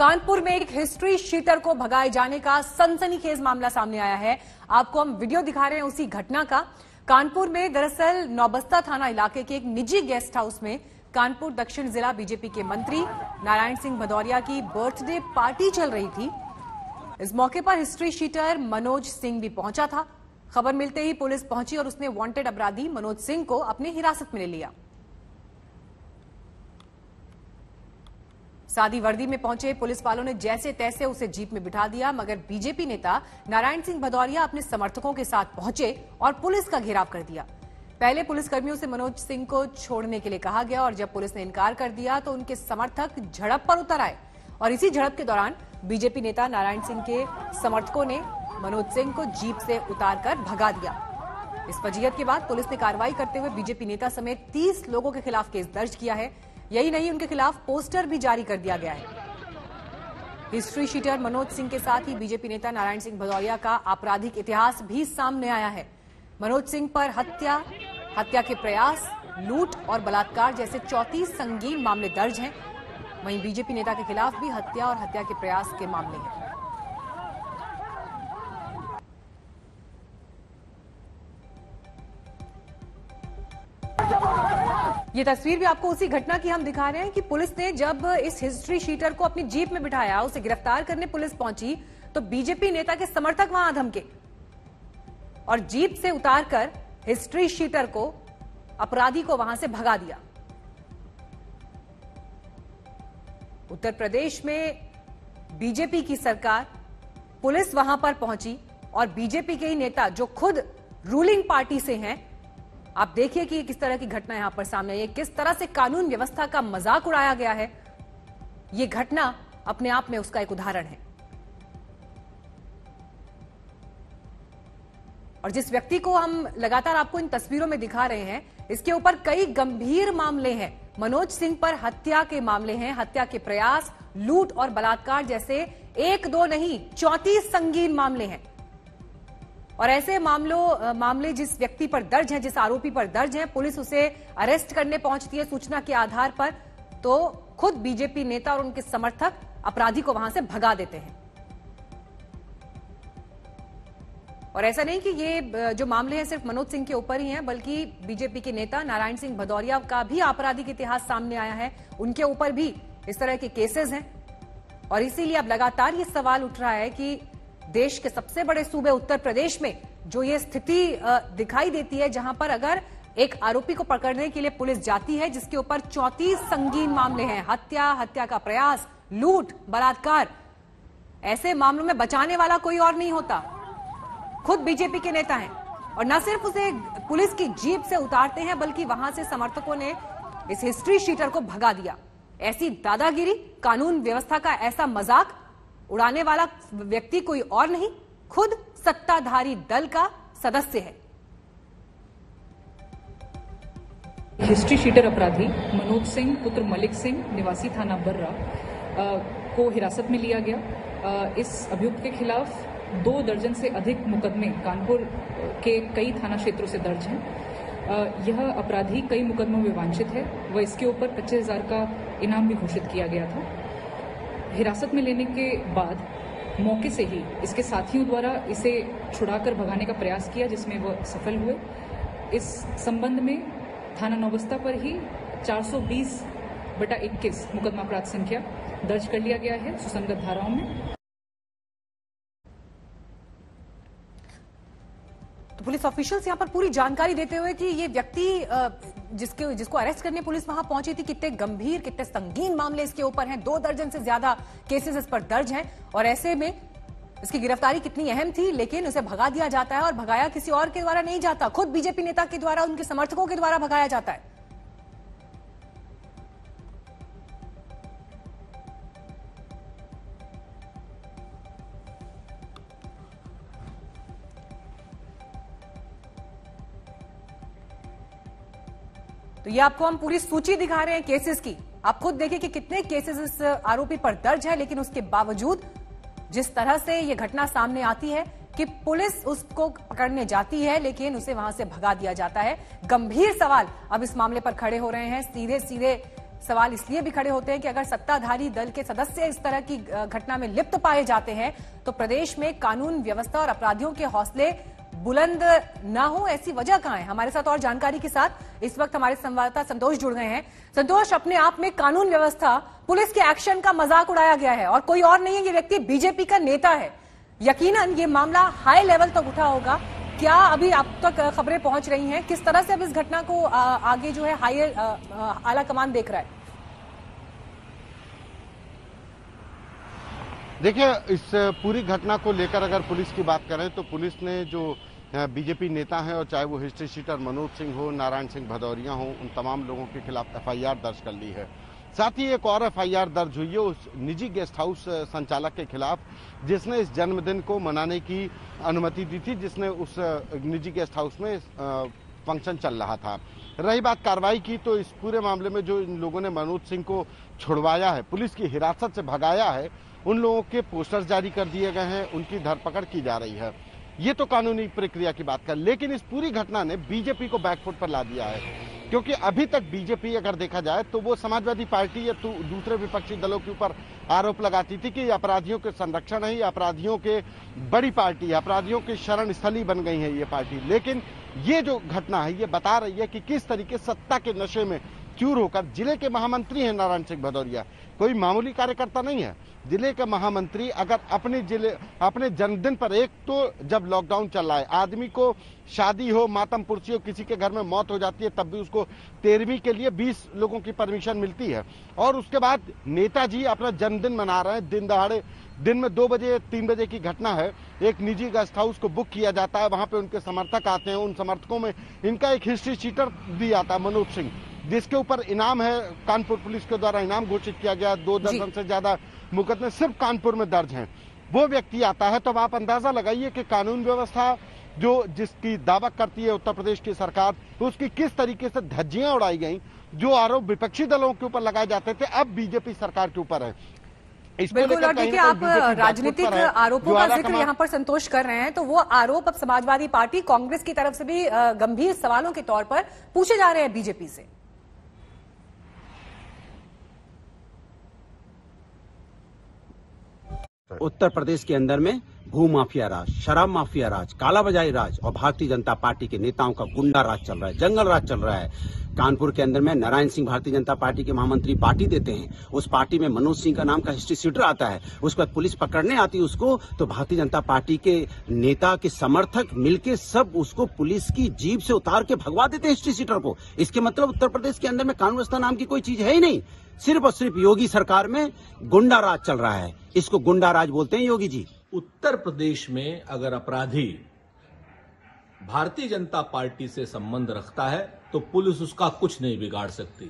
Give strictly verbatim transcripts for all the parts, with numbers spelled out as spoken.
कानपुर में एक history sheeter को भगाए जाने का सनसनीखेज मामला सामने आया है। आपको हम वीडियो दिखा रहे हैं उसी घटना का। कानपुर में दरअसल नौबस्ता थाना इलाके के एक निजी गेस्ट हाउस में कानपुर दक्षिण जिला बीजेपी के मंत्री नारायण सिंह भदौरिया की बर्थडे पार्टी चल रही थी। इस मौके पर हिस्ट्री शीटर मनोज सिंह भी पहुंचा था। खबर मिलते ही पुलिस पहुंची और उसने वांटेड अपराधी मनोज सिंह को अपने हिरासत में ले लिया। सादी वर्दी में पहुंचे पुलिस वालों ने जैसे तैसे उसे जीप में बिठा दिया, मगर बीजेपी नेता नारायण सिंह भदौरिया अपने समर्थकों के साथ पहुंचे और पुलिस का घेराव कर दिया। पहले पुलिसकर्मियों से मनोज सिंह को छोड़ने के लिए कहा गया और जब पुलिस ने इनकार कर दिया तो उनके समर्थक झड़प पर उतर आए और इसी झड़प के दौरान बीजेपी नेता नारायण सिंह के समर्थकों ने मनोज सिंह को जीप से उतारकर भगा दिया। इस फजीहत के बाद पुलिस ने कार्रवाई करते हुए बीजेपी नेता समेत तीस लोगों के खिलाफ केस दर्ज किया है। यही नहीं, उनके खिलाफ पोस्टर भी जारी कर दिया गया है। हिस्ट्री शीटर मनोज सिंह के साथ ही बीजेपी नेता नारायण सिंह भदौरिया का आपराधिक इतिहास भी सामने आया है। मनोज सिंह पर हत्या, हत्या के प्रयास, लूट और बलात्कार जैसे चौंतीस संगीन मामले दर्ज हैं। वहीं बीजेपी नेता के खिलाफ भी हत्या और हत्या के प्रयास के मामले हैं। ये तस्वीर भी आपको उसी घटना की हम दिखा रहे हैं कि पुलिस ने जब इस हिस्ट्री शीटर को अपनी जीप में बिठाया, उसे गिरफ्तार करने पुलिस पहुंची तो बीजेपी नेता के समर्थक वहां धमके और जीप से उतारकर हिस्ट्री शीटर को, अपराधी को वहां से भगा दिया। उत्तर प्रदेश में बीजेपी की सरकार, पुलिस वहां पर पहुंची और बीजेपी के ही नेता जो खुद रूलिंग पार्टी से हैं, आप देखिए कि किस तरह की घटना यहां पर सामने आई है, किस तरह से कानून व्यवस्था का मजाक उड़ाया गया है। यह घटना अपने आप में उसका एक उदाहरण है। और जिस व्यक्ति को हम लगातार आपको इन तस्वीरों में दिखा रहे हैं, इसके ऊपर कई गंभीर मामले हैं। मनोज सिंह पर हत्या के मामले हैं, हत्या के प्रयास, लूट और बलात्कार जैसे एक दो नहीं चौंतीस संगीन मामले हैं। और ऐसे मामलों मामले जिस व्यक्ति पर दर्ज हैं, जिस आरोपी पर दर्ज हैं, पुलिस उसे अरेस्ट करने पहुंचती है सूचना के आधार पर, तो खुद बीजेपी नेता और उनके समर्थक अपराधी को वहां से भगा देते हैं। और ऐसा नहीं कि ये जो मामले हैं सिर्फ मनोज सिंह के ऊपर ही हैं, बल्कि बीजेपी के नेता नारायण सिंह भदौरिया का भी आपराधिक इतिहास सामने आया है। उनके ऊपर भी इस तरह के केसेस हैं और इसीलिए अब लगातार ये सवाल उठ रहा है कि देश के सबसे बड़े सूबे उत्तर प्रदेश में जो ये स्थिति दिखाई देती है, जहां पर अगर एक आरोपी को पकड़ने के लिए पुलिस जाती है जिसके ऊपर चौंतीस संगीन मामले हैं, हत्या, हत्या का प्रयास, लूट, बलात्कार, ऐसे मामलों में बचाने वाला कोई और नहीं होता, खुद बीजेपी के नेता हैं। और न सिर्फ उसे पुलिस की जीप से उतारते हैं, बल्कि वहां से समर्थकों ने इस हिस्ट्री शीटर को भगा दिया। ऐसी दादागिरी, कानून व्यवस्था का ऐसा मजाक उड़ाने वाला व्यक्ति कोई और नहीं, खुद सत्ताधारी दल का सदस्य है। हिस्ट्री शीटर अपराधी मनोज सिंह पुत्र मलिक सिंह निवासी थाना बर्रा को हिरासत में लिया गया। आ, इस अभियुक्त के खिलाफ दो दर्जन से अधिक मुकदमे कानपुर के कई थाना क्षेत्रों से दर्ज हैं। आ, यह अपराधी कई मुकदमों में वांछित है व इसके ऊपर पच्चीस हजार का इनाम भी घोषित किया गया था। हिरासत में लेने के बाद मौके से ही इसके साथियों द्वारा इसे छुड़ाकर भगाने का प्रयास किया, जिसमें वह सफल हुए। इस संबंध में थाना नौबस्ता पर ही चार सौ बीस बटा इक्कीस मुकदमा अपराध संख्या दर्ज कर लिया गया है सुसंगत धाराओं में। तो पुलिस ऑफिशियल्स यहां पर पूरी जानकारी देते हुए कि ये व्यक्ति जिसके जिसको अरेस्ट करने पुलिस वहां पहुंची थी, कितने गंभीर, कितने संगीन मामले इसके ऊपर हैं, दो दर्जन से ज्यादा केसेस इस पर दर्ज हैं और ऐसे में इसकी गिरफ्तारी कितनी अहम थी। लेकिन उसे भगा दिया जाता है और भगाया किसी और के द्वारा नहीं जाता, खुद बीजेपी नेता के द्वारा, उनके समर्थकों के द्वारा भगाया जाता है। तो ये आपको हम पूरी सूची दिखा रहे हैं केसेस की। आप खुद देखिए कि कितने केसेस इस आरोपी पर दर्ज है, लेकिन उसके बावजूद जिस तरह से ये घटना सामने आती है कि पुलिस उसको पकड़ने जाती है लेकिन उसे वहां से भगा दिया जाता है। गंभीर सवाल अब इस मामले पर खड़े हो रहे हैं। सीधे सीधे सवाल इसलिए भी खड़े होते हैं कि अगर सत्ताधारी दल के सदस्य इस तरह की घटना में लिप्त पाए जाते हैं तो प्रदेश में कानून व्यवस्था और अपराधियों के हौसले बुलंद ना हो, ऐसी वजह कहाँ है? हमारे साथ और जानकारी के साथ इस वक्त हमारे संवाददाता संतोष जुड़ गए हैं। संतोष, अपने आप में कानून व्यवस्था, पुलिस के एक्शन का मजाक उड़ाया गया है और कोई और नहीं है, ये व्यक्ति बीजेपी का नेता है। यकीनन ये मामला हाई लेवल तक उठा होगा। क्या अभी आप तक खबरें पहुंच रही हैं? किस तरह से अब इस घटना को आ, आगे जो है हाई आला कमान देख रहा है? देखिए, इस पूरी घटना को लेकर अगर पुलिस की बात करें तो पुलिस ने जो बीजेपी नेता हैं, और चाहे वो हिस्ट्री शीटर मनोज सिंह हो, नारायण सिंह भदौरिया हो, उन तमाम लोगों के खिलाफ एफआईआर दर्ज कर ली है। साथ ही एक और एफआईआर दर्ज हुई है उस निजी गेस्ट हाउस संचालक के खिलाफ जिसने इस जन्मदिन को मनाने की अनुमति दी थी, जिसने उस निजी गेस्ट हाउस में फंक्शन चल रहा था। रही बात कार्रवाई की, तो इस पूरे मामले में जो इन लोगों ने मनोज सिंह को छुड़वाया है, पुलिस की हिरासत से भगाया है, उन लोगों के पोस्टर्स जारी कर दिए गए हैं, उनकी धरपकड़ की जा रही है। ये तो कानूनी प्रक्रिया की बात कर, लेकिन इस पूरी घटना ने बीजेपी को बैकफुट पर ला दिया है, क्योंकि अभी तक बीजेपी अगर देखा जाए तो वो समाजवादी पार्टी या दूसरे विपक्षी दलों के ऊपर आरोप लगाती थी कि ये अपराधियों के संरक्षण है, ये अपराधियों के बड़ी पार्टी है, अपराधियों के शरण स्थली बन गई है ये पार्टी। लेकिन ये जो घटना है ये बता रही है कि किस तरीके सत्ता के नशे में चूर होकर जिले के महामंत्री हैं नारायण सिंह भदौरिया, कोई मामूली कार्यकर्ता नहीं है। जिले के महामंत्री अगर अपने जिले अपने जन्मदिन पर, एक तो जब लॉकडाउन चल रहा है, आदमी को शादी हो, मातम पुरसी हो, किसी के घर में मौत हो जाती है, तब भी उसको तेरहवीं के लिए बीस लोगों की परमिशन मिलती है, और उसके बाद नेताजी अपना जन्मदिन मना रहे हैं दिन दहाड़े। दिन में दो बजे तीन बजे की घटना है, एक निजी गेस्ट हाउस को बुक किया जाता है, वहां पे उनके समर्थक आते हैं, उन समर्थकों में इनका एक हिस्ट्री शीटर दिया जाता है मनोज सिंह, जिसके ऊपर इनाम है, कानपुर पुलिस के द्वारा इनाम घोषित किया गया, दो दर्जन से ज्यादा मुकदमे सिर्फ कानपुर में दर्ज हैं। वो व्यक्ति आता है तो आप अंदाजा लगाइए कि कानून व्यवस्था जो जिसकी दावा करती है उत्तर प्रदेश की सरकार, उसकी किस तरीके से धज्जियां उड़ाई गई। जो आरोप विपक्षी दलों के ऊपर लगाए जाते थे अब बीजेपी सरकार के ऊपर है। बिल्कुल, और देखिए आप राजनीतिक आरोपों का जिक्र यहाँ पर संतोष कर रहे हैं, तो वो आरोप अब समाजवादी पार्टी, कांग्रेस की तरफ से भी गंभीर सवालों के तौर पर पूछे जा रहे हैं बीजेपी से। उत्तर प्रदेश के अंदर में भू माफिया राज, शराब माफिया राज, कालाबाजारी राज और भारतीय जनता पार्टी के नेताओं का गुंडा राज चल रहा है, जंगल राज चल रहा है। कानपुर के अंदर में नारायण सिंह भारतीय जनता पार्टी के महामंत्री पार्टी देते हैं, उस पार्टी में मनोज सिंह का नाम का हिस्ट्री शीटर आता है, उसके बाद पुलिस पकड़ने आती है उसको, तो भारतीय जनता पार्टी के नेता के समर्थक मिलकर सब उसको पुलिस की जीप से उतार के भगवा देते हैं हिस्ट्री शीटर को। इसके मतलब उत्तर प्रदेश के अंदर में कानून व्यवस्था नाम की कोई चीज है ही नहीं, सिर्फ और सिर्फ योगी सरकार में गुंडा राज चल रहा है। इसको गुंडा राज बोलते हैं योगी जी। उत्तर प्रदेश में अगर अपराधी भारतीय जनता पार्टी से संबंध रखता है तो पुलिस उसका कुछ नहीं बिगाड़ सकती,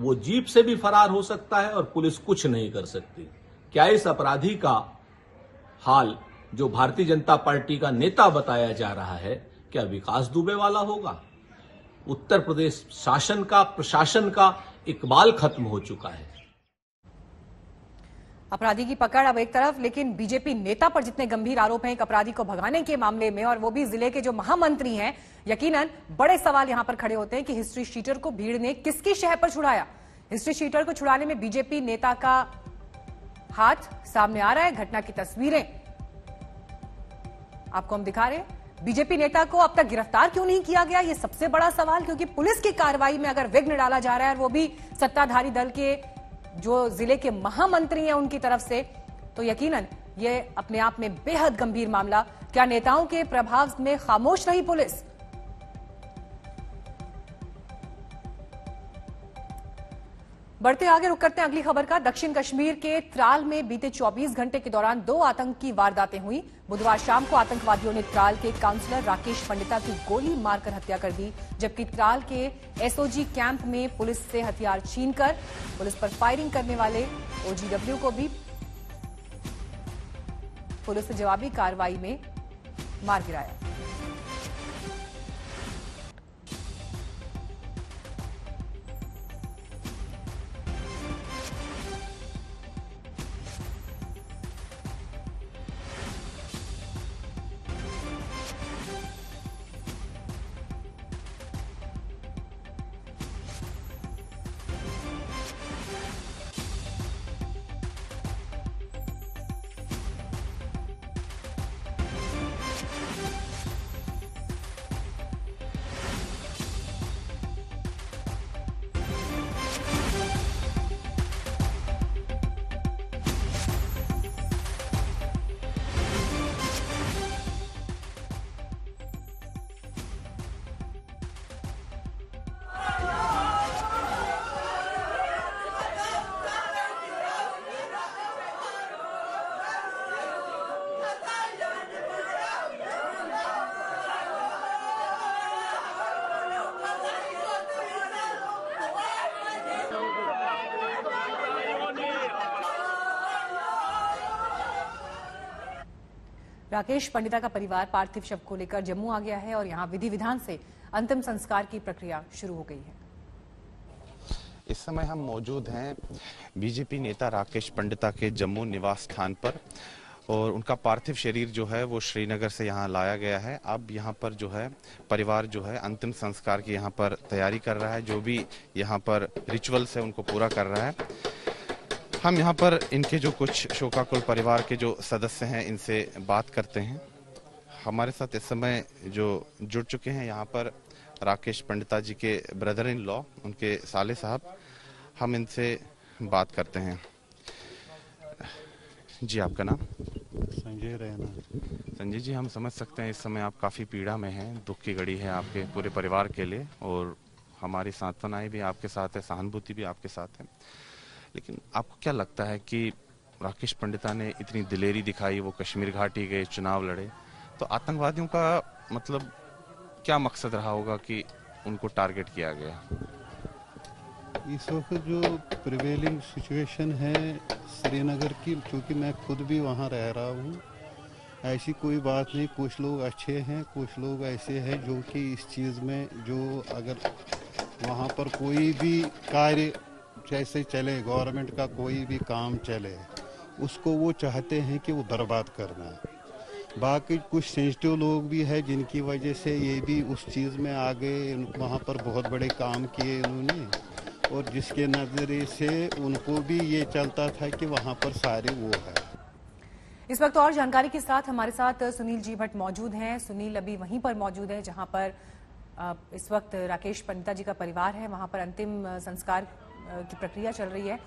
वो जीप से भी फरार हो सकता है और पुलिस कुछ नहीं कर सकती। क्या इस अपराधी का हाल जो भारतीय जनता पार्टी का नेता बताया जा रहा है, क्या विकास दुबे वाला होगा? उत्तर प्रदेश शासन का, प्रशासन का इकबाल खत्म हो चुका है। अपराधी की पकड़ अब एक तरफ, लेकिन बीजेपी नेता पर जितने गंभीर आरोप हैं एक अपराधी को भगाने के मामले में, और वो भी जिले के जो महामंत्री हैं, यकीनन बड़े सवाल यहां पर खड़े होते हैं कि हिस्ट्री शीटर को भीड़ ने किसकी शह पर छुड़ाया। हिस्ट्री शीटर को छुड़ाने में बीजेपी नेता का हाथ सामने आ रहा है। घटना की तस्वीरें आपको हम दिखा रहे हैं। बीजेपी नेता को अब तक गिरफ्तार क्यों नहीं किया गया, ये सबसे बड़ा सवाल, क्योंकि पुलिस की कार्रवाई में अगर विघ्न डाला जा रहा है, वो भी सत्ताधारी दल के जो जिले के महामंत्री हैं उनकी तरफ से, तो यकीनन ये अपने आप में बेहद गंभीर मामला। क्या नेताओं के प्रभाव में खामोश रही पुलिस? बढ़ते आगे, रुक करते हैं अगली खबर का। दक्षिण कश्मीर के त्राल में बीते चौबीस घंटे के दौरान दो आतंकी वारदातें हुई। बुधवार शाम को आतंकवादियों ने त्राल के काउंसलर राकेश पंडिता की गोली मारकर हत्या कर दी, जबकि त्राल के एसओजी कैंप में पुलिस से हथियार छीनकर पुलिस पर फायरिंग करने वाले ओजीडब्ल्यू को भी पुलिस जवाबी कार्रवाई में मार गिराया। राकेश पंडिता का परिवार पार्थिव शव को लेकर जम्मू आ गया है और यहां विधि विधान से अंतिम संस्कार की प्रक्रिया शुरू हो गई है। इस समय हम मौजूद हैं बीजेपी नेता राकेश पंडिता के जम्मू निवास स्थान पर और उनका पार्थिव शरीर जो है वो श्रीनगर से यहाँ लाया गया है। अब यहाँ पर जो है परिवार जो है अंतिम संस्कार की यहाँ पर तैयारी कर रहा है, जो भी यहाँ पर रिचुअल्स है उनको पूरा कर रहा है। हम यहाँ पर इनके जो कुछ शोकाकुल परिवार के जो सदस्य हैं इनसे बात करते हैं। हमारे साथ इस समय जो जुड़ चुके हैं यहाँ पर राकेश पंडिता जी के ब्रदर इन लॉ, उनके साले साहब, हम इनसे बात करते हैं। जी, आपका नाम? संजय रैना। संजय जी, हम समझ सकते हैं इस समय आप काफ़ी पीड़ा में हैं, दुख की घड़ी है आपके पूरे परिवार के लिए और हमारी सांत्वनाएँ भी आपके साथ है, सहानुभूति भी आपके साथ है। लेकिन आपको क्या लगता है कि राकेश पंडिता ने इतनी दिलेरी दिखाई, वो कश्मीर घाटी गए, चुनाव लड़े, तो आतंकवादियों का मतलब क्या मकसद रहा होगा कि उनको टारगेट किया गया? इस वक्त जो प्रिवेलिंग सिचुएशन है श्रीनगर की, क्योंकि मैं खुद भी वहाँ रह रहा हूँ, ऐसी कोई बात नहीं। कुछ लोग अच्छे हैं, कुछ लोग ऐसे हैं जो कि इस चीज़ में जो अगर वहाँ पर कोई भी कार्य जैसे चले, गवर्नमेंट का कोई भी काम चले, उसको वो चाहते हैं कि वो बर्बाद करना। बाकी कुछ सेंसिटिव लोग भी है जिनकी वजह से ये भी उस चीज़ में आ गए, वहाँ पर बहुत बड़े काम किए इन्होंने और जिसके नज़रिए से उनको भी ये चलता था कि वहाँ पर सारे वो है। इस वक्त और जानकारी के साथ हमारे साथ सुनील जी भट्ट मौजूद हैं। सुनील अभी वहीं पर मौजूद है जहाँ पर इस वक्त राकेश पंडिता जी का परिवार है, वहाँ पर अंतिम संस्कार की प्रक्रिया चल रही है।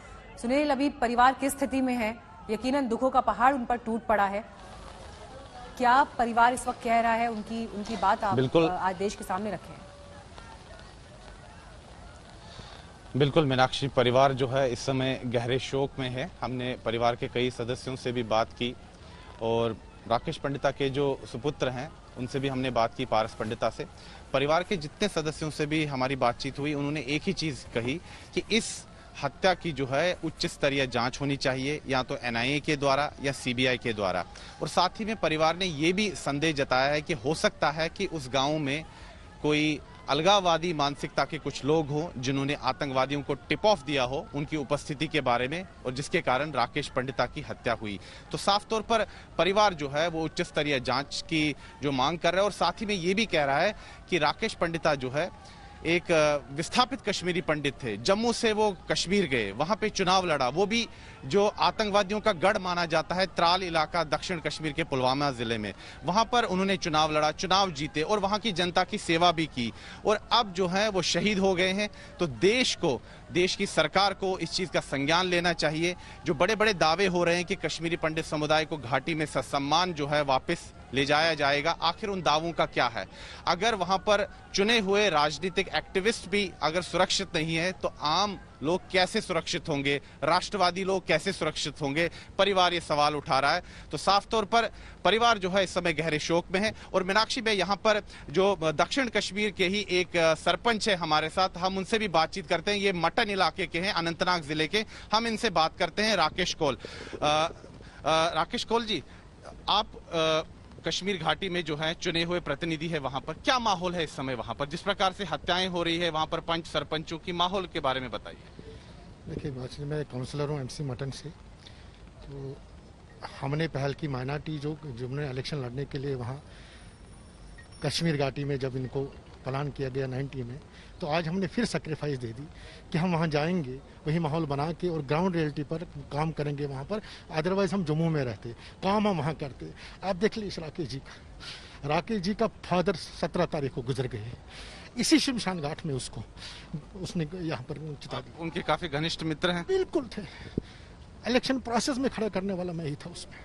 सुनील, अभी परिवार किस स्थिति में है? यकीनन दुखों का पहाड़ उन पर टूट पड़ा है। क्या परिवार इस वक्त कह रहा है, उनकी उनकी बात आप आज देश के सामने रखें। बिल्कुल मीनाक्षी, परिवार जो है इस समय गहरे शोक में है। हमने परिवार के कई सदस्यों से भी बात की और राकेश पंडिता के जो सुपुत्र हैं उनसे भी हमने बात की, पारस पंडिता से। परिवार के जितने सदस्यों से भी हमारी बातचीत हुई, उन्होंने एक ही चीज़ कही कि इस हत्या की जो है उच्च स्तरीय जांच होनी चाहिए, या तो एन आई ए के द्वारा या सी बी आई के द्वारा। और साथ ही में परिवार ने ये भी संदेह जताया है कि हो सकता है कि उस गांव में कोई अलगावादी मानसिकता के कुछ लोग हों जिन्होंने आतंकवादियों को टिप ऑफ दिया हो उनकी उपस्थिति के बारे में, और जिसके कारण राकेश पंडिता की हत्या हुई। तो साफ तौर पर परिवार जो है वो उच्च स्तरीय जांच की जो मांग कर रहा है और साथ ही में ये भी कह रहा है कि राकेश पंडिता जो है एक विस्थापित कश्मीरी पंडित थे। जम्मू से वो कश्मीर गए, वहाँ पे चुनाव लड़ा, वो भी जो आतंकवादियों का गढ़ माना जाता है त्राल इलाका दक्षिण कश्मीर के पुलवामा ज़िले में, वहाँ पर उन्होंने चुनाव लड़ा, चुनाव जीते और वहाँ की जनता की सेवा भी की और अब जो है वो शहीद हो गए हैं। तो देश को, देश की सरकार को इस चीज़ का संज्ञान लेना चाहिए। जो बड़े बड़े दावे हो रहे हैं कि कश्मीरी पंडित समुदाय को घाटी में ससम्मान जो है वापस ले जाया जाएगा, आखिर उन दावों का क्या है? अगर वहां पर चुने हुए राजनीतिक एक्टिविस्ट भी अगर सुरक्षित नहीं है तो आम लोग कैसे सुरक्षित होंगे, राष्ट्रवादी लोग कैसे सुरक्षित होंगे? परिवार ये सवाल उठा रहा है। तो साफ तौर पर परिवार जो है इस समय गहरे शोक में है। और मीनाक्षी, मैं यहाँ पर जो दक्षिण कश्मीर के ही एक सरपंच है हमारे साथ, हम उनसे भी बातचीत करते हैं। ये मटन इलाके के हैं, अनंतनाग जिले के। हम इनसे बात करते हैं, राकेश कौल। आ, आ, राकेश कौल जी, आप आ, कश्मीर घाटी में जो है चुने हुए प्रतिनिधि है, वहां पर क्या माहौल है इस समय? वहां पर जिस प्रकार से हत्याएं हो रही है, वहां पर पंच सरपंचों की, माहौल के बारे में बताइए। देखिए, मैं काउंसलर हूं एमसी मटन से। तो हमने पहल की, माइनॉरिटी जो जिन्होंने इलेक्शन लड़ने के लिए वहां कश्मीर घाटी में जब इनको प्लान किया गया नाइन्टी में, तो आज हमने फिर सेक्रीफाइस दे दी कि हम वहाँ जाएंगे, वही माहौल बना के और ग्राउंड रियलिटी पर काम करेंगे वहाँ पर। अदरवाइज हम जम्मू में रहते, काम हम वहाँ करते। आप देख लीजिए राकेश जी का, राकेश जी का फादर सत्रह तारीख को गुजर गए, इसी शमशान घाट में उसको उसने यहाँ पर चिता दिया। उनके काफ़ी घनिष्ठ मित्र हैं? बिल्कुल थे, इलेक्शन प्रोसेस में खड़ा करने वाला मैं ही था उसमें,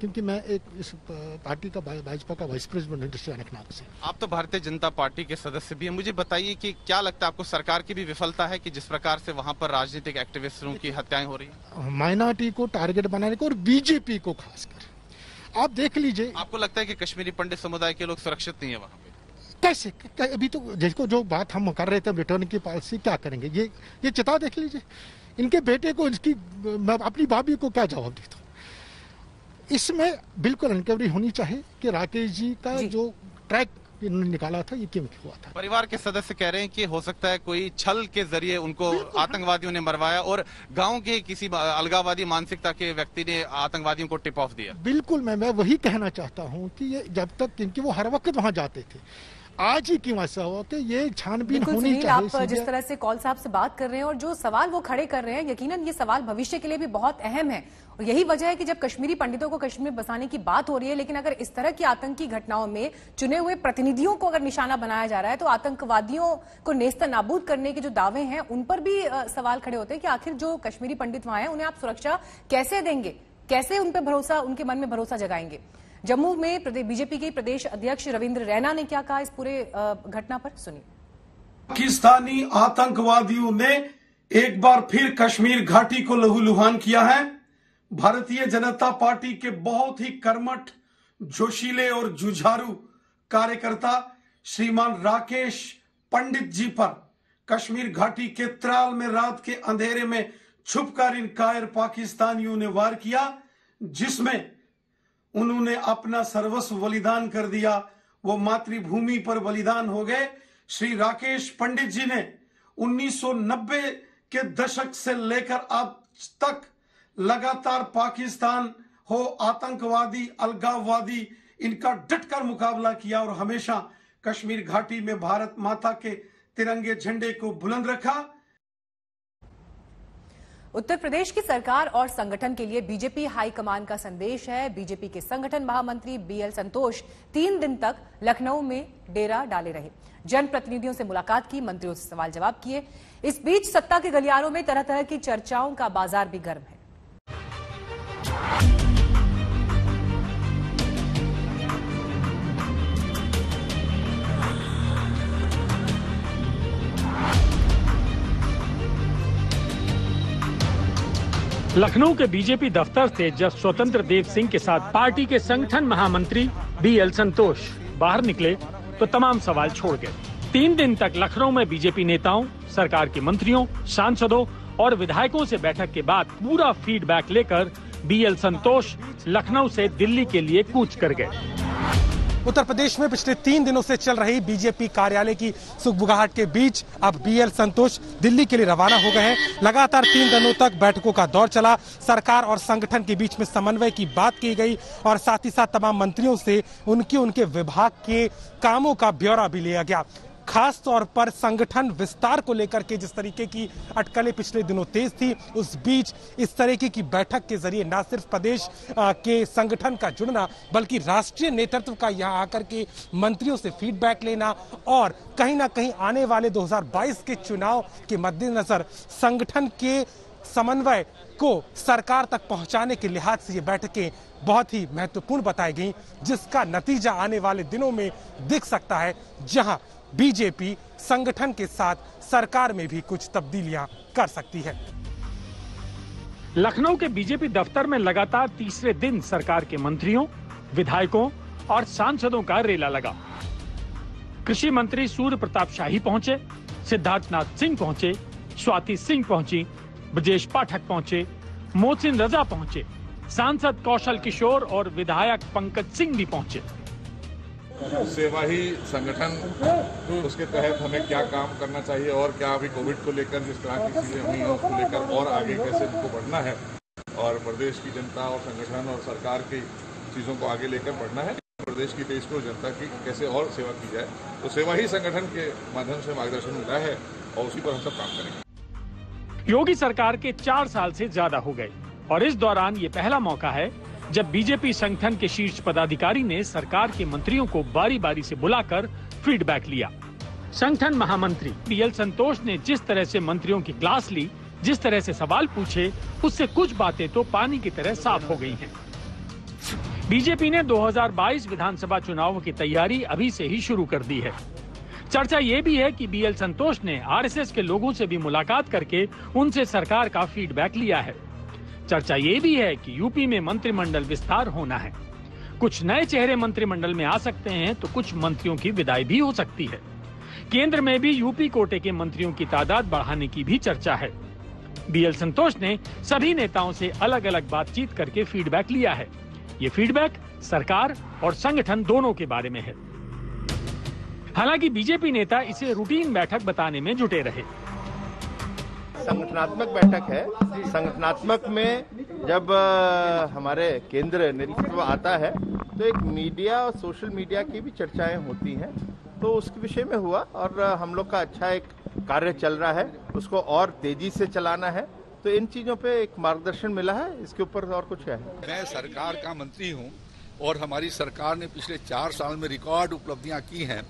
क्योंकि मैं एक इस पार्टी का, भाजपा का वाइस प्रेसिडेंट हूं डिस्ट्रिक्ट अनंतनाग से। आप तो भारतीय जनता पार्टी के सदस्य भी हैं। मुझे बताइए कि क्या लगता है आपको सरकार की भी विफलता है कि जिस प्रकार से वहां पर राजनीतिक एक्टिविस्टों की हत्याएं हो रही हैं, माइनॉरिटी को टारगेट बनाने को और बीजेपी को खासकर? आप देख लीजिए, आपको लगता है कि कश्मीरी पंडित समुदाय के लोग सुरक्षित नहीं है वहाँ पे? कैसे? अभी तो जिसको जो बात हम कर रहे थे रिटर्न की पॉलिसी, क्या करेंगे? ये ये चिता देख लीजिए, इनके बेटे को, इसकी अपनी भाभी को क्या जवाब देता? इसमें बिल्कुल रिकवरी होनी चाहिए कि राकेश जी का जी। जो ट्रैक निकाला था ये क्यों हुआ था। परिवार के सदस्य कह रहे हैं कि हो सकता है कोई छल के जरिए उनको आतंकवादियों ने मरवाया और गांव के किसी अलगावादी मानसिकता के व्यक्ति ने आतंकवादियों को टिप ऑफ दिया। बिल्कुल मैं मैं वही कहना चाहता हूं कि ये जब तक क्योंकि वो हर वक्त वहां जाते थे, आज ही क्यों ऐसा हुआ कि ये छानबीन होनी चाहिए। आप जिस तरह से कौल साहब से बात कर रहे हैं और जो सवाल वो खड़े कर रहे हैं, यकीनन ये सवाल भविष्य के लिए भी बहुत अहम है और यही वजह है कि जब कश्मीरी पंडितों को कश्मीर बसाने की बात हो रही है, लेकिन अगर इस तरह की आतंकी घटनाओं में चुने हुए प्रतिनिधियों को अगर निशाना बनाया जा रहा है तो आतंकवादियों को नेस्त नाबूद करने के जो दावे हैं उन पर भी सवाल खड़े होते हैं कि आखिर जो कश्मीरी पंडित वहां हैं उन्हें आप सुरक्षा कैसे देंगे, कैसे उन पर भरोसा, उनके मन में भरोसा जगाएंगे। जम्मू में बीजेपी के प्रदेश अध्यक्ष रविंद्र रैना ने क्या कहा इस पूरे घटना पर सुनिए। पाकिस्तानी आतंकवादियों ने एक बार फिर कश्मीर घाटी को लहूलुहान किया है। भारतीय जनता पार्टी के बहुत ही कर्मठ, जोशीले और जुझारू कार्यकर्ता श्रीमान राकेश पंडित जी पर कश्मीर घाटी के त्राल में रात के अंधेरे में छुपकर इन कायर पाकिस्तानियों ने वार किया, जिसमें उन्होंने अपना सर्वस्व बलिदान कर दिया। वो मातृभूमि पर बलिदान हो गए। श्री राकेश पंडित जी ने उन्नीस सौ नब्बे के दशक से लेकर अब तक लगातार पाकिस्तान हो, आतंकवादी, अलगाववादी, इनका डटकर मुकाबला किया और हमेशा कश्मीर घाटी में भारत माता के तिरंगे झंडे को बुलंद रखा। उत्तर प्रदेश की सरकार और संगठन के लिए बीजेपी हाईकमान का संदेश है। बीजेपी के संगठन महामंत्री बी एल संतोष तीन दिन तक लखनऊ में डेरा डाले रहे, जनप्रतिनिधियों से मुलाकात की, मंत्रियों से सवाल जवाब किए। इस बीच सत्ता के गलियारों में तरह तरह की चर्चाओं का बाजार भी गर्म है। लखनऊ के बीजेपी दफ्तर से जब स्वतंत्र देव सिंह के साथ पार्टी के संगठन महामंत्री बी एल संतोष बाहर निकले तो तमाम सवाल छोड़ गए। तीन दिन तक लखनऊ में बीजेपी नेताओं, सरकार के मंत्रियों, सांसदों और विधायकों से बैठक के बाद पूरा फीडबैक लेकर बी एल संतोष लखनऊ से दिल्ली के लिए कूच कर गए। उत्तर प्रदेश में पिछले तीन दिनों से चल रही बीजेपी कार्यालय की सुगबुगाहट के बीच अब बी एल संतोष दिल्ली के लिए रवाना हो गए हैं। लगातार तीन दिनों तक बैठकों का दौर चला, सरकार और संगठन के बीच में समन्वय की बात की गई और साथ ही साथ तमाम मंत्रियों से उनके उनके विभाग के कामों का ब्यौरा भी लिया गया। खास तौर पर संगठन विस्तार को लेकर के जिस तरीके की अटकलें पिछले दिनों तेज थी, उस बीच इस तरीके की बैठक के जरिए न सिर्फ प्रदेश के संगठन का जुड़ना बल्कि राष्ट्रीय नेतृत्व का यहां आकर के मंत्रियों से फीडबैक लेना और कहीं ना कहीं आने वाले दो हज़ार बाईस के चुनाव के मद्देनजर संगठन के समन्वय को सरकार तक पहुंचाने के लिहाज से ये बैठकें बहुत ही महत्वपूर्ण बताई गई, जिसका नतीजा आने वाले दिनों में दिख सकता है, जहां बीजेपी संगठन के साथ सरकार में भी कुछ तब्दीलियां कर सकती है। लखनऊ के बीजेपी दफ्तर में लगातार तीसरे दिन सरकार के मंत्रियों, विधायकों और सांसदों का रेला लगा। कृषि मंत्री सूर्य प्रताप शाही पहुंचे, सिद्धार्थनाथ सिंह पहुंचे, स्वाति सिंह पहुंची, ब्रजेश पाठक पहुंचे, मोहसिन रजा पहुंचे, सांसद कौशल किशोर और विधायक पंकज सिंह भी पहुंचे। सेवा ही संगठन, तो उसके तहत हमें क्या काम करना चाहिए और क्या अभी कोविड को लेकर जिस तरह की चीजें हुई हैं उसको लेकर और आगे कैसे उनको बढ़ना है और प्रदेश की जनता और संगठन और सरकार की चीज़ों को आगे लेकर बढ़ना है, प्रदेश की देश को जनता की कैसे और सेवा की जाए, तो सेवा ही संगठन के माध्यम से मार्गदर्शन मिला है और उसी पर हम सब काम करेंगे। योगी सरकार के चार साल से ज्यादा हो गए और इस दौरान ये पहला मौका है जब बीजेपी संगठन के शीर्ष पदाधिकारी ने सरकार के मंत्रियों को बारी बारी से बुलाकर फीडबैक लिया। संगठन महामंत्री बी एल संतोष ने जिस तरह से मंत्रियों की क्लास ली, जिस तरह से सवाल पूछे, उससे कुछ बातें तो पानी की तरह साफ हो गई हैं। बीजेपी ने दो हज़ार बाईस विधानसभा चुनाव की तैयारी अभी से ही शुरू कर दी है। चर्चा ये भी है कि बी एल संतोष ने आर एस एस के लोगों से भी मुलाकात करके उनसे सरकार का फीडबैक लिया है। चर्चा ये भी है कि यूपी में मंत्रिमंडल विस्तार होना है, कुछ नए चेहरे मंत्रिमंडल में आ सकते हैं तो कुछ मंत्रियों की विदाई भी हो सकती है। केंद्र में भी यूपी कोटे के मंत्रियों की तादाद बढ़ाने की भी चर्चा है। बी एल संतोष ने सभी नेताओं से अलग अलग बातचीत करके फीडबैक लिया है। ये फीडबैक सरकार और संगठन दोनों के बारे में है। हालांकि बीजेपी नेता इसे रूटीन बैठक बताने में जुटे रहे। संगठनात्मक बैठक है, संगठनात्मक में जब हमारे केंद्र नेतृत्व आता है तो एक मीडिया और सोशल मीडिया की भी चर्चाएं होती हैं, तो उसके विषय में हुआ और हम लोग का अच्छा एक कार्य चल रहा है, उसको और तेजी से चलाना है, तो इन चीजों पे एक मार्गदर्शन मिला है। इसके ऊपर और कुछ है? मैं सरकार का मंत्री हूं और हमारी सरकार ने पिछले चार साल में रिकॉर्ड उपलब्धियां की हैं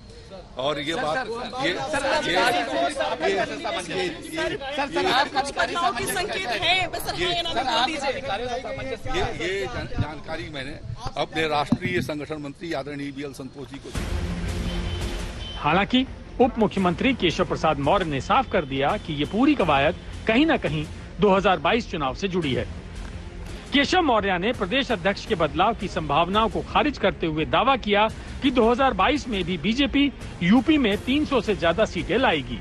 और ये बात ये ये जानकारी मैंने अपने राष्ट्रीय संगठन मंत्री आदरणीय बी एल संतोष जी को दी। हालांकि उप मुख्यमंत्री केशव प्रसाद मौर्य ने साफ कर दिया कि ये पूरी कवायद कहीं न कहीं दो हज़ार बाईस चुनाव से जुड़ी है। केशव मौर्य ने प्रदेश अध्यक्ष के बदलाव की संभावनाओं को खारिज करते हुए दावा किया कि दो हज़ार बाईस में भी बीजेपी यूपी में तीन सौ से ज्यादा सीटें लाएगी।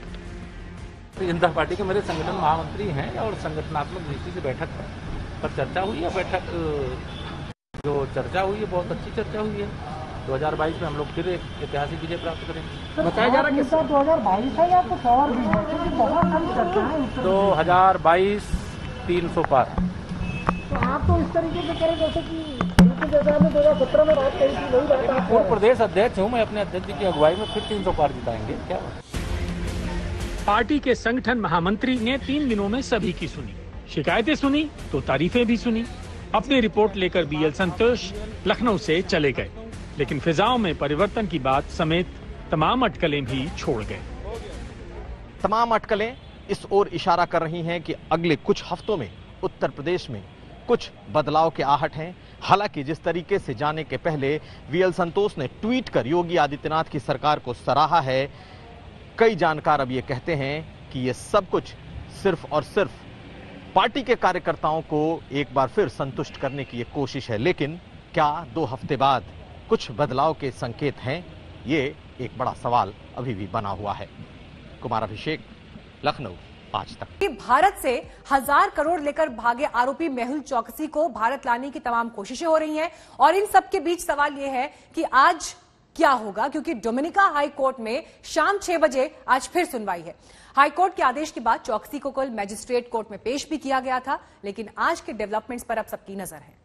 जनता पार्टी के मेरे संगठन महामंत्री हैं और संगठनात्मक नीति से बैठक पर चर्चा हुई है। बैठक जो चर्चा हुई है बहुत अच्छी चर्चा हुई है। दो हज़ार बाईस में हम लोग फिर एक ऐतिहासिक विजय प्राप्त करेंगे। बताया जा रहा है कि दो हज़ार बाईस है या कुछ और भी है, क्योंकि बहुत कम चर्चा है। दो हज़ार बाईस तीन सौ पार। तो आप तो इस तरीके से करें जैसे कि दो हज़ार सत्रह में बात कही थी, वही बात आप। पूर्व प्रदेश अध्यक्ष हूँ मैं, अपने अध्यक्ष जी की अगुवाई में फिर तीन सौ पार जिताएंगे। क्या पार्टी के संगठन महामंत्री ने तीन दिनों में सभी की सुनी, शिकायतें सुनी तो तारीफें भी सुनी। अपनी रिपोर्ट लेकर बी एल संतोष लखनऊ से चले गए, लेकिन फिजाओं में परिवर्तन की बात समेत तमाम अटकलें भी छोड़ गए। तमाम अटकलें इस ओर इशारा कर रही हैं कि अगले कुछ हफ्तों में उत्तर प्रदेश में कुछ बदलाव के आहट हैं। हालांकि जिस तरीके से जाने के पहले वी एल संतोष ने ट्वीट कर योगी आदित्यनाथ की सरकार को सराहा है, कई जानकार अब ये कहते हैं कि ये सब कुछ सिर्फ और सिर्फ पार्टी के कार्यकर्ताओं को एक बार फिर संतुष्ट करने की ये कोशिश है। लेकिन क्या दो हफ्ते बाद कुछ बदलाव के संकेत हैं? ये एक बड़ा सवाल अभी भी बना हुआ है। कुमार अभिषेक, लखनऊ, आज तक। भारत से हजार करोड़ लेकर भागे आरोपी मेहुल चौकसी को भारत लाने की तमाम कोशिशें हो रही हैं और इन सब के बीच सवाल ये है कि आज क्या होगा, क्योंकि डोमिनिका हाई कोर्ट में शाम छह बजे आज फिर सुनवाई है। हाई कोर्ट के आदेश के बाद चौकसी को कल मैजिस्ट्रेट कोर्ट में पेश भी किया गया था, लेकिन आज के डेवलपमेंट्स पर अब सबकी नजर है।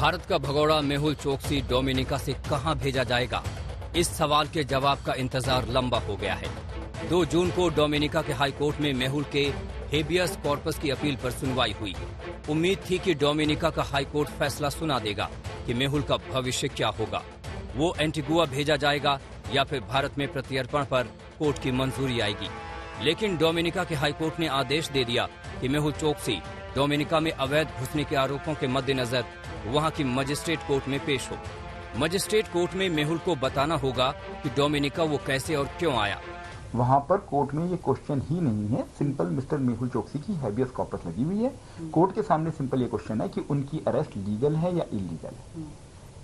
भारत का भगोड़ा मेहुल चौकसी डोमिनिका से कहां भेजा जाएगा, इस सवाल के जवाब का इंतजार लंबा हो गया है। दो जून को डोमिनिका के हाई कोर्ट में मेहुल के हेबियस कॉर्पस की अपील पर सुनवाई हुई। उम्मीद थी कि डोमिनिका का हाई कोर्ट फैसला सुना देगा कि मेहुल का भविष्य क्या होगा, वो एंटीगुआ भेजा जाएगा या फिर भारत में प्रत्यर्पण पर कोर्ट की मंजूरी आएगी। लेकिन डोमिनिका के हाई कोर्ट ने आदेश दे दिया कि मेहुल चौकसी डोमिनिका में अवैध घुसने के आरोपों के मद्देनजर वहां की मजिस्ट्रेट कोर्ट में पेश हो। मजिस्ट्रेट कोर्ट में मेहुल को बताना होगा कि डोमिनिका वो कैसे और क्यों आया। वहां पर कोर्ट में ये क्वेश्चन ही नहीं है, सिंपल मिस्टर मेहुल चौकसी की हैबियस कॉर्पस लगी हुई है। कोर्ट के सामने सिंपल ये क्वेश्चन है कि उनकी अरेस्ट लीगल है या इलीगल है।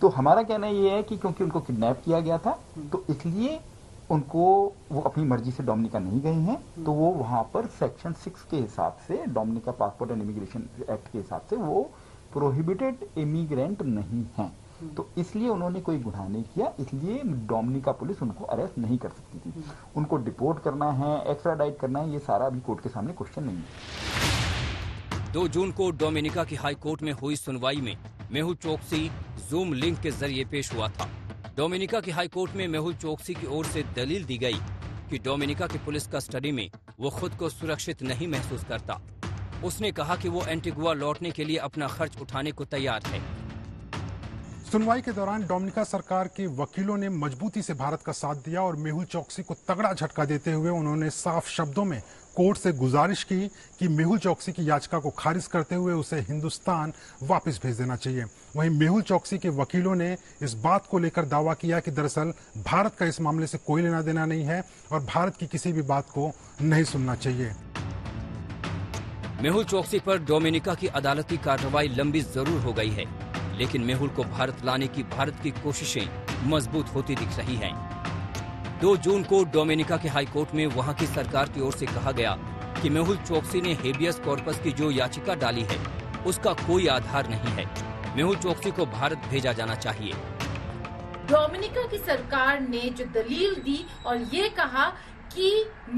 तो हमारा कहना ये है कि क्योंकि उनको किडनैप किया गया था तो इसलिए उनको वो अपनी मर्जी से डोमिनिका नहीं गए हैं, तो वो वहाँ पर सेक्शन सिक्स के हिसाब से Dominica passport and immigration act के हिसाब से वो प्रोहिबिटेड इमिग्रेंट नहीं हैं, तो इसलिए उन्होंने कोई गुनाह नहीं किया, इसलिए डोमिनिका पुलिस उनको अरेस्ट नहीं कर सकती थी। उनको डिपोर्ट करना है, एक्स्ट्राडाइट करना है, ये सारा अभी कोर्ट के सामने क्वेश्चन नहीं है। दो जून को डोमिनिका की हाई कोर्ट में हुई सुनवाई में मेहुल चौकसी जूम लिंक के जरिए पेश हुआ था। डोमिनिका की हाई कोर्ट में मेहुल चौकसी की ओर से दलील दी गई कि डोमिनिका की पुलिस कस्टडी में वो खुद को सुरक्षित नहीं महसूस करता। उसने कहा कि वो एंटीगुआ लौटने के लिए अपना खर्च उठाने को तैयार है। सुनवाई के दौरान डोमिनिका सरकार के वकीलों ने मजबूती से भारत का साथ दिया और मेहुल चौकसी को तगड़ा झटका देते हुए उन्होंने साफ शब्दों में कोर्ट से गुजारिश की कि मेहुल चौकसी की याचिका को खारिज करते हुए उसे हिंदुस्तान वापस भेज देना चाहिए। वहीं मेहुल चौकसी के वकीलों ने इस बात को लेकर दावा किया कि दरअसल भारत का इस मामले से कोई लेना देना नहीं है और भारत की किसी भी बात को नहीं सुनना चाहिए। मेहुल चौकसी पर डोमिनिका की अदालती कार्रवाई लंबी जरूर हो गई है, लेकिन मेहुल को भारत लाने की भारत की कोशिशें मजबूत होती दिख रही हैं। दो जून को डोमिनिका के हाई कोर्ट में वहां की सरकार की ओर से कहा गया कि मेहुल चौकसी ने हेबियस कॉर्पस की जो याचिका डाली है उसका कोई आधार नहीं है, मेहुल चौकसी को भारत भेजा जाना चाहिए। डोमिनिका की सरकार ने जो दलील दी और ये कहा कि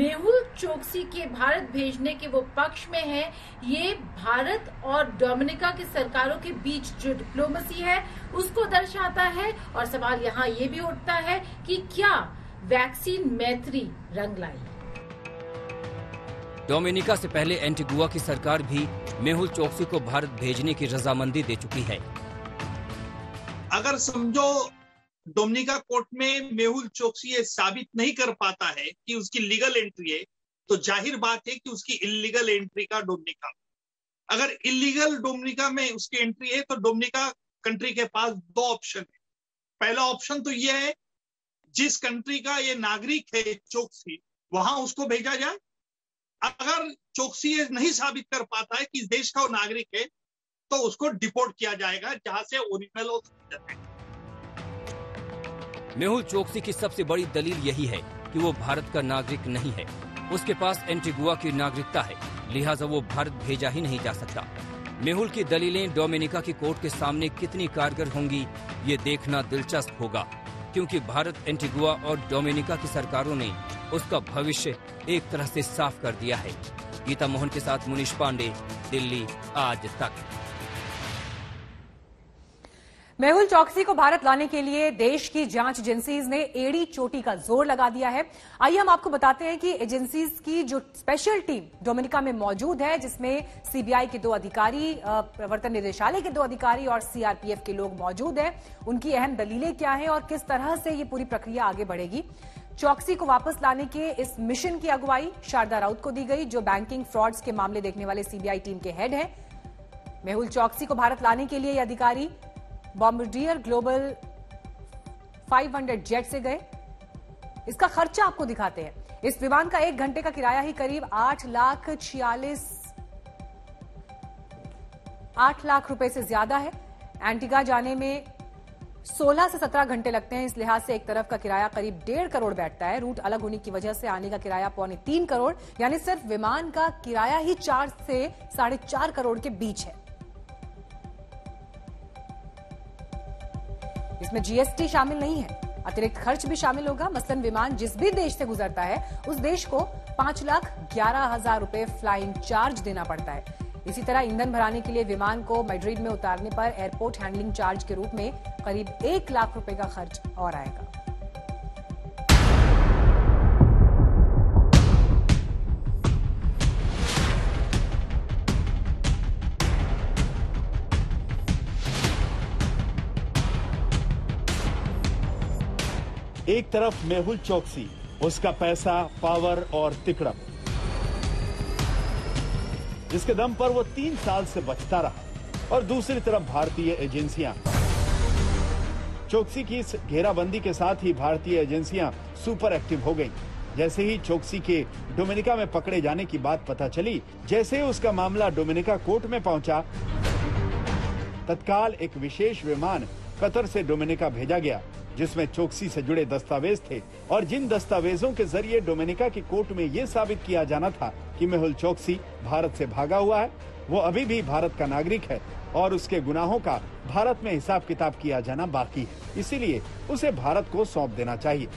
मेहुल चौकसी के भारत भेजने के वो पक्ष में है, ये भारत और डोमिनिका की सरकारों के बीच जो डिप्लोमेसी है उसको दर्शाता है। और सवाल यहाँ ये भी उठता है कि क्या वैक्सीन मैत्री रंग लाई? डोमिनिका से पहले एंटीगुआ की सरकार भी मेहुल चौकसी को भारत भेजने की रजामंदी दे चुकी है। अगर समझो डोमिनिका कोर्ट में मेहुल चौकसी ये साबित नहीं कर पाता है कि उसकी लीगल एंट्री है, तो जाहिर बात है कि उसकी इलीगल एंट्री का डोमिनिका, अगर इलीगल डोमिनिका में उसकी एंट्री है तो डोमिनिका कंट्री के पास दो ऑप्शन है। पहला ऑप्शन तो ये है जिस कंट्री का ये नागरिक है चौकसी, वहां उसको भेजा जाए। अगर चौकसी ये नहीं साबित कर पाता है कि इस देश का वो नागरिक है तो उसको डिपोर्ट किया जाएगा जहां से ओरिजिनल हो सकता है। मेहुल चौकसी की सबसे बड़ी दलील यही है कि वो भारत का नागरिक नहीं है, उसके पास एंटीगुआ की नागरिकता है, लिहाजा वो भारत भेजा ही नहीं जा सकता। मेहुल की दलीलें डोमिनिका की कोर्ट के सामने कितनी कारगर होंगी ये देखना दिलचस्प होगा, क्योंकि भारत, एंटीगुआ और डोमिनिका की सरकारों ने उसका भविष्य एक तरह से साफ कर दिया है। गीता मोहन के साथ मुनीश पांडे, दिल्ली आज तक। मेहुल चौकसी को भारत लाने के लिए देश की जांच एजेंसीज ने एड़ी चोटी का जोर लगा दिया है। आइए हम आपको बताते हैं कि एजेंसीज की जो स्पेशल टीम डोमिनिका में मौजूद है, जिसमें सीबीआई के दो अधिकारी, प्रवर्तन निदेशालय के दो अधिकारी और सीआरपीएफ के लोग मौजूद हैं, उनकी अहम दलीलें क्या हैं और किस तरह से ये पूरी प्रक्रिया आगे बढ़ेगी। चौकसी को वापस लाने के इस मिशन की अगुवाई शारदा राउत को दी गई, जो बैंकिंग फ्रॉड्स के मामले देखने वाले सीबीआई टीम के हेड है। मेहुल चौकसी को भारत लाने के लिए ये अधिकारी बॉम्बर्डियर ग्लोबल पांच सौ जेट से गए। इसका खर्चा आपको दिखाते हैं। इस विमान का एक घंटे का किराया ही करीब आठ लाख छियालीस आठ लाख रुपए से ज्यादा है। एंटीगा जाने में सोलह से सत्रह घंटे लगते हैं, इस लिहाज से एक तरफ का किराया करीब डेढ़ करोड़ बैठता है। रूट अलग होने की वजह से आने का किराया पौने तीन करोड़, यानी सिर्फ विमान का किराया ही चार से साढ़े चार करोड़ के बीच है। इसमें जीएसटी शामिल नहीं है, अतिरिक्त खर्च भी शामिल होगा। मसलन विमान जिस भी देश से गुजरता है उस देश को पांच लाख ग्यारह हजार रूपए फ्लाइंग चार्ज देना पड़ता है। इसी तरह ईंधन भराने के लिए विमान को मैड्रिड में उतारने पर एयरपोर्ट हैंडलिंग चार्ज के रूप में करीब एक लाख रूपये का खर्च और आएगा। एक तरफ मेहुल चौकसी, उसका पैसा, पावर और तिकड़म, जिसके दम पर वो तीन साल से बचता रहा, और दूसरी तरफ भारतीय एजेंसियां। चौकसी की इस घेराबंदी के साथ ही भारतीय एजेंसियां सुपर एक्टिव हो गईं। जैसे ही चौकसी के डोमिनिका में पकड़े जाने की बात पता चली, जैसे उसका मामला डोमिनिका कोर्ट में पहुंचा, तत्काल एक विशेष विमान कतर से डोमिनिका भेजा गया, जिसमें चौकसी से जुड़े दस्तावेज थे और जिन दस्तावेजों के जरिए डोमिनिका की कोर्ट में ये साबित किया जाना था कि मेहुल चौकसी भारत से भागा हुआ है, वो अभी भी भारत का नागरिक है और उसके गुनाहों का भारत में हिसाब किताब किया जाना बाकी है, इसीलिए उसे भारत को सौंप देना चाहिए।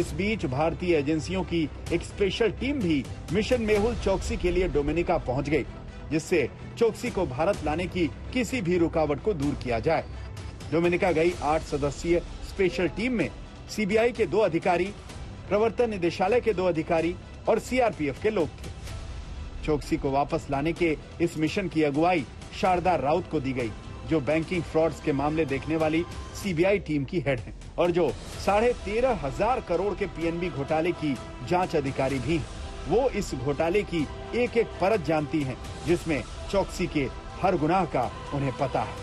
इस बीच भारतीय एजेंसियों की एक स्पेशल टीम भी मिशन मेहुल चौकसी के लिए डोमिनिका पहुँच गयी, जिससे चौकसी को भारत लाने की किसी भी रुकावट को दूर किया जाए। डोमिनिका गई आठ सदस्यीय स्पेशल टीम में सीबीआई के दो अधिकारी, प्रवर्तन निदेशालय के दो अधिकारी और सीआरपीएफ के लोग थे। चौकसी को वापस लाने के इस मिशन की अगुवाई शारदा राउत को दी गई, जो बैंकिंग फ्रॉड्स के मामले देखने वाली सीबीआई टीम की हेड है और जो साढ़े तेरह हजार करोड़ के पीएनबी घोटाले की जाँच अधिकारी भी। वो इस घोटाले की एक एक परत जानती हैं, जिसमें चौकसी के हर गुनाह का उन्हें पता है।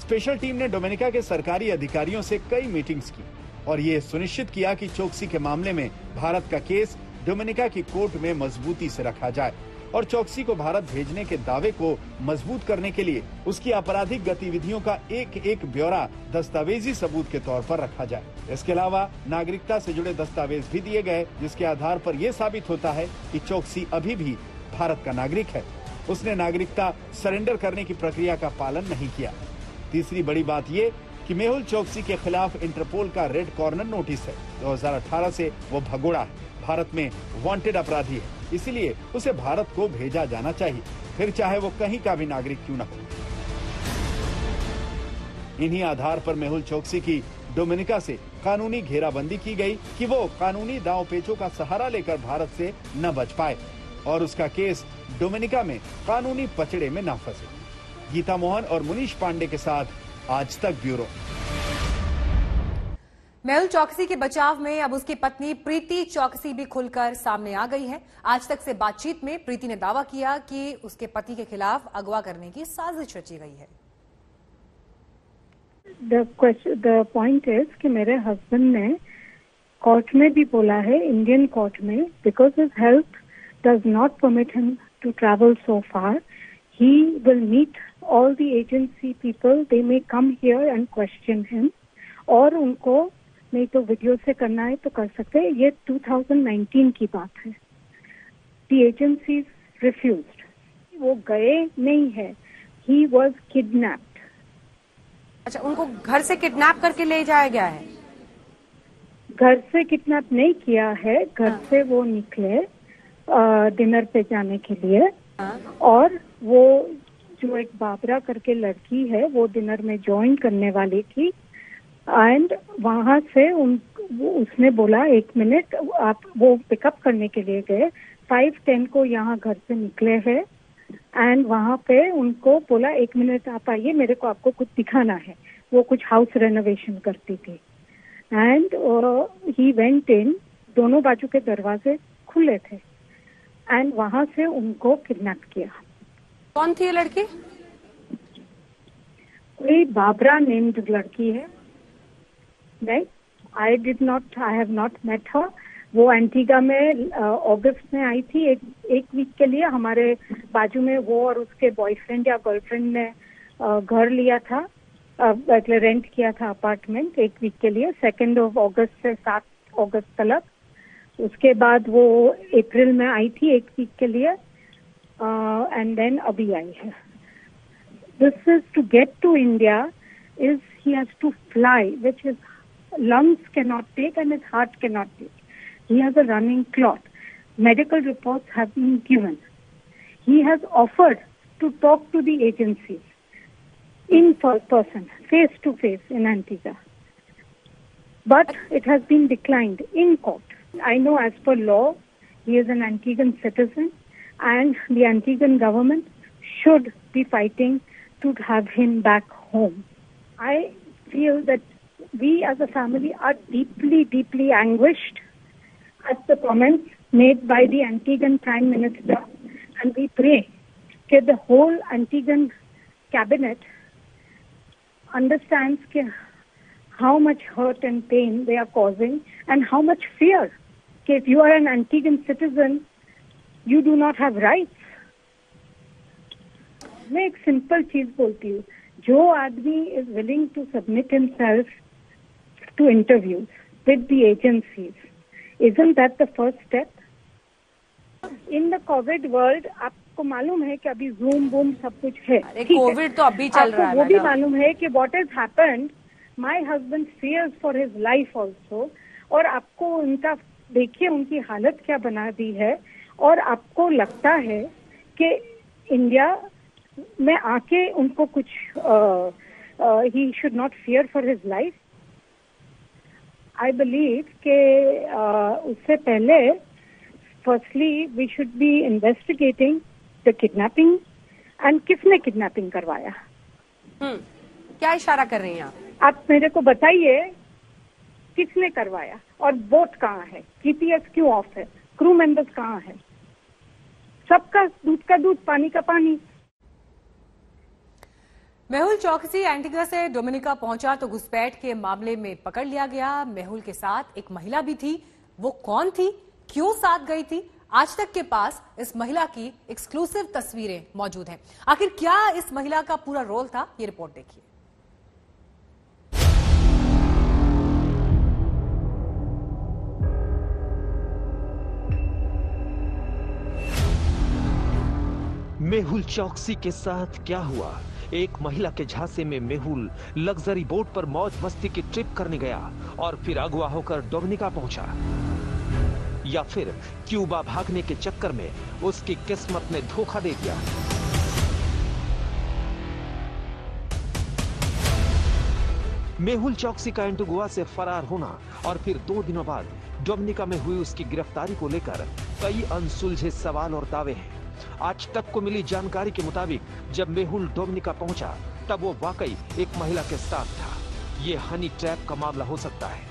स्पेशल टीम ने डोमिनिका के सरकारी अधिकारियों से कई मीटिंग्स की और ये सुनिश्चित किया कि चौकसी के मामले में भारत का केस डोमिनिका की कोर्ट में मजबूती से रखा जाए। और चौकसी को भारत भेजने के दावे को मजबूत करने के लिए उसकी आपराधिक गतिविधियों का एक एक ब्यौरा दस्तावेजी सबूत के तौर पर रखा जाए। इसके अलावा नागरिकता से जुड़े दस्तावेज भी दिए गए, जिसके आधार पर यह साबित होता है कि चौकसी अभी भी भारत का नागरिक है, उसने नागरिकता सरेंडर करने की प्रक्रिया का पालन नहीं किया। तीसरी बड़ी बात ये कि मेहुल चौकसी के खिलाफ इंटरपोल का रेड कॉर्नर नोटिस है। दो हज़ार अठारह से वो भगोड़ा है, भारत में वांटेड अपराधी है, इसलिए उसे भारत को भेजा जाना चाहिए, फिर चाहे वो कहीं का भी नागरिक क्यों न हो। इन्हीं आधार पर मेहुल चौकसी की डोमिनिका से कानूनी घेराबंदी की गई कि वो कानूनी दांव पेचों का सहारा लेकर भारत से न बच पाए और उसका केस डोमिनिका में कानूनी पचड़े में न फंसे। गीता मोहन और मुनीश पांडे के साथ आज तक ब्यूरो। मेहुल चौकसी के बचाव में अब उसकी पत्नी प्रीति चौकसी भी खुलकर सामने आ गई है। आज तक से बातचीत में प्रीति ने दावा किया कि उसके पति के खिलाफ अगवा करने की साजिश रची गई है। The question the point is कि मेरे हस्बैंड ने कोर्ट में भी बोला है, इंडियन कोर्ट में, because his health does not permit him to travel so far. He will meet all the agency people. They may come here and question him. और उनको नहीं तो वीडियो से करना है तो कर सकते हैं। ये दो हज़ार उन्नीस की बात है। The agencies refused. वो गए नहीं है। He was kidnapped. अच्छा, उनको घर से किडनैप करके ले जाया गया है? घर से किडनैप नहीं किया है, घर से वो निकले डिनर पे जाने के लिए और वो जो एक बाबरा करके लड़की है वो डिनर में ज्वाइन करने वाली थी एंड वहाँ से उन उसने बोला एक मिनट, आप वो पिकअप करने के लिए गए, फाइव टेन को यहाँ घर से निकले हैं एंड वहाँ पे उनको बोला एक मिनट आप आइए, मेरे को आपको कुछ दिखाना है। वो कुछ हाउस रेनोवेशन करती थी एंड ही वेंट इन, दोनों बाजू के दरवाजे खुले थे एंड वहाँ से उनको किडनैप किया। कौन थी ये लड़की? कोई बाबरा नेम्ड लड़की है, right? I did not, I have not met her. वो एंटीगा में अगस्त में आई थी एक एक वीक के लिए। हमारे बाजू में वो और उसके बॉयफ्रेंड या गर्लफ्रेंड ने घर लिया था, मतलब रेंट किया था अपार्टमेंट एक वीक के लिए, सेकेंड ऑफ अगस्त से सात अगस्त तक। उसके बाद वो अप्रैल में आई थी एक वीक के लिए एंड देन अभी आई है। This To get to India, is he has to fly, which his lungs cannot take and his heart cannot take. He has a running clot. Medical reports have been given. He has offered to talk to the agencies in person, face to face in Antigua. But it has been declined in court. I know as per law, he is an Antiguan citizen and the Antiguan government should be fighting to have him back home. I feel that we as a family are deeply, deeply anguished at the comments made by the Antiguan Prime Minister and we pray that the whole Antiguan cabinet understands that how much hurt and pain they are causing and how much fear. If you are an Antiguan citizen, you do not have rights. मैं एक simple चीज बोलती हूँ, जो आदमी is willing to submit himself to interviews with the agencies, isn't that the first step? In the COVID world, आपको मालूम है कि अभी Zoom, Boom सब कुछ है। कोविड तो अभी चल रहा है। आपको वो भी मालूम है कि what has happened, my husband fears for his life also. और आपको उनका देखिए उनकी हालत क्या बना दी है और आपको लगता है कि इंडिया में आके उनको कुछ ही should not fear for his life. I believe के उससे पहले firstly we should be investigating the kidnapping and किसने किडनैपिंग करवाया। हम्म, क्या इशारा कर रही हैं आप? आप मेरे को बताइए किसने करवाया और बोट कहाँ है, जीपीएस क्यों ऑफ है, क्रू मेंबर्स कहाँ है, सबका दूध का दूध पानी का पानी। मेहुल चौकसी एंटीगा से डोमिनिका पहुंचा तो घुसपैठ के मामले में पकड़ लिया गया। मेहुल के साथ एक महिला भी थी, वो कौन थी, क्यों साथ गई थी, आज तक के पास इस महिला की एक्सक्लूसिव तस्वीरें मौजूद हैं। आखिर क्या इस महिला का पूरा रोल था, ये रिपोर्ट देखिए। मेहुल चौकसी के साथ क्या हुआ? एक महिला के झांसे में मेहुल लग्जरी बोट पर मौज मस्ती की ट्रिप करने गया और फिर अगवा होकर डोमिनिका पहुंचा, या फिर क्यूबा भागने के चक्कर में उसकी किस्मत ने धोखा दे दिया। मेहुल चौकसी का एंटीगुआ से फरार होना और फिर दो दिनों बाद डोमिनिका में हुई उसकी गिरफ्तारी को लेकर कई अनसुलझे सवाल और दावे हैं। आज तक को मिली जानकारी के मुताबिक जब मेहुल डोमिनिका पहुंचा तब वो वाकई एक महिला के साथ था। ये हनी ट्रैप का मामला हो सकता है।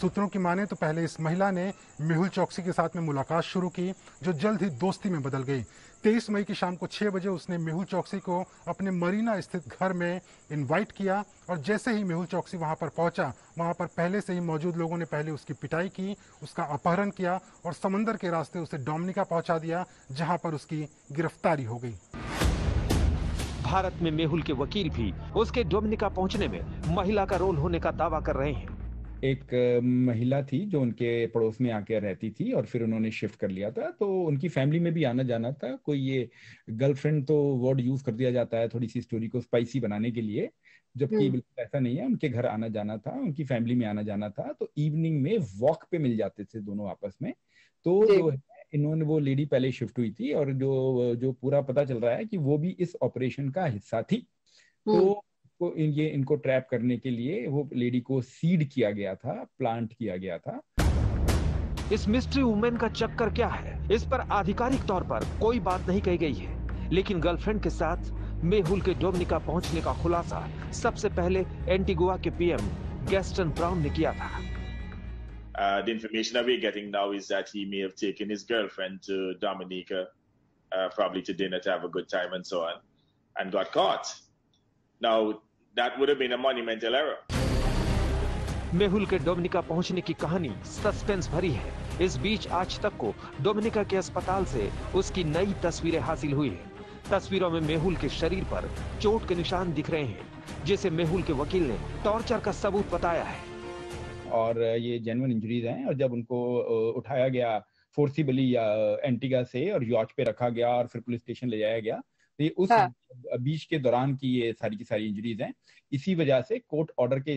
सूत्रों की माने तो पहले इस महिला ने मेहुल चौकसी के साथ में मुलाकात शुरू की, जो जल्द ही दोस्ती में बदल गई। तेईस मई की शाम को छह बजे उसने मेहुल चौकसी को अपने मरीना स्थित घर में इनवाइट किया और जैसे ही मेहुल चौकसी वहां पर पहुंचा, वहां पर पहले से ही मौजूद लोगों ने पहले उसकी पिटाई की, उसका अपहरण किया और समंदर के रास्ते उसे डोमिनिका पहुंचा दिया, जहां पर उसकी गिरफ्तारी हो गई। भारत में मेहुल के वकील भी उसके डोमिनिका पहुँचने में महिला का रोल होने का दावा कर रहे हैं। एक महिला थी जो उनके पड़ोस में आके रहती थी और फिर उन्होंने शिफ्ट कर लिया था, तो उनकी फैमिली में भी आना जाना था। कोई ये गर्लफ्रेंड तो वर्ड यूज कर दिया जाता है थोड़ी सी स्टोरी को स्पाइसी बनाने के लिए, जबकि बिल्कुल ऐसा नहीं है। उनके घर आना जाना था, उनकी फैमिली में आना जाना था, तो इवनिंग में वॉक पे मिल जाते थे दोनों आपस में। तो जो इन्होंने वो लेडी पहले शिफ्ट हुई थी और जो जो पूरा पता चल रहा है कि वो भी इस ऑपरेशन का हिस्सा थी। तो को इन ये इनको ट्रैप करने के लिए वो लेडी को सीड किया गया था, प्लांट किया गया था। इस मिस्ट्री वुमेन का चक्कर क्या है, इस पर आधिकारिक तौर पर कोई बात नहीं कही गई है, लेकिन गर्लफ्रेंड के साथ मेहुल के डोमिनिका पहुंचने का खुलासा सबसे पहले एंटीगुआ के पीएम गैस्टन ब्राउन ने किया था। Uh, the information that we're getting now is that he may have taken his girlfriend to Dominica, uh, probably to dinner, to have a good time and so on, and got caught. Now that would have been a monumental error. Mehul के Dominica पहुंचने की कहानी suspense भरी है। इस बीच आज तक को डोमिनिका के अस्पताल से उसकी नई तस्वीरें हासिल हुई है। तस्वीरों में मेहुल के शरीर पर चोट के निशान दिख रहे हैं, जिसे मेहुल के वकील ने टॉर्चर का सबूत बताया है। और ये जेन्युइन इंजरीज हैं और जब उनको उठाया गया फोर्सिबली एंटीगा से और यॉच पे रखा गया और फिर पुलिस स्टेशन ले जाया गया, उस हाँ। बीच के दौरान की ये सारी की सारी इंजरीज हैं। इसी वजह से कोर्ट ऑर्डर के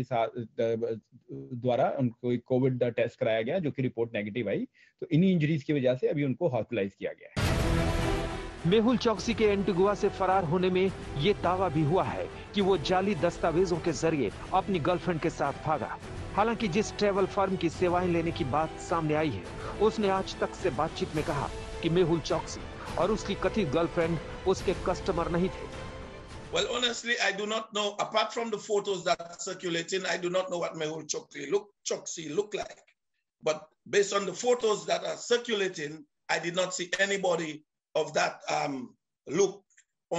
द्वारा उनको कोविड टेस्ट कराया गया, जो कि रिपोर्ट नेगेटिव आई। तो इन्हीं इंजरीज की वजह से अभी उनको हॉस्पिटलाइज किया गया है। मेहुल चौकसी के एंटीगुआ से फरार होने में ये दावा भी हुआ है कि वो जाली दस्तावेजों के जरिए अपनी गर्लफ्रेंड के साथ भागा। हालांकि जिस ट्रेवल फर्म की सेवाएं लेने की बात सामने आई है, उसने आज तक से बातचीत में कहा कि मेहुल चौकसी और उसकी कथित गर्लफ्रेंड उसके कस्टमर नहीं थे। Well, honestly, I do not know. Apart from the photos that are circulating, I do not know what Mehul Choksi look Choksi look like. But based on the photos that are circulating, I did not see anybody of that um, look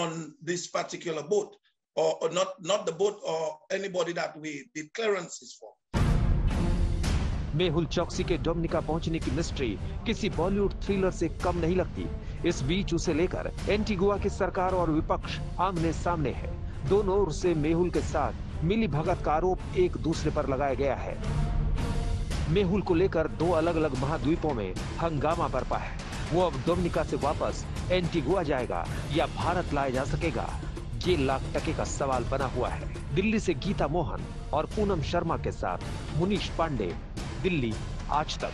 on this particular boat, or, or not not the boat, or anybody that we did clearances for. Mehul Choksi के Dominica पहुंचने की mystery किसी Bollywood thriller से कम नहीं लगती। इस बीच उसे लेकर एंटीगुआ की सरकार और विपक्ष आमने सामने है। दोनों ओर से मेहुल के साथ मिली भगत का आरोप एक दूसरे पर लगाया गया है। मेहुल को लेकर दो अलग अलग महाद्वीपों में हंगामा बरपा है। वो अब डोमिनिका से वापस एंटीगुआ जाएगा या भारत लाया जा सकेगा, ये लाख टके का सवाल बना हुआ है। दिल्ली से गीता मोहन और पूनम शर्मा के साथ मुनीश पांडे, दिल्ली आज तक।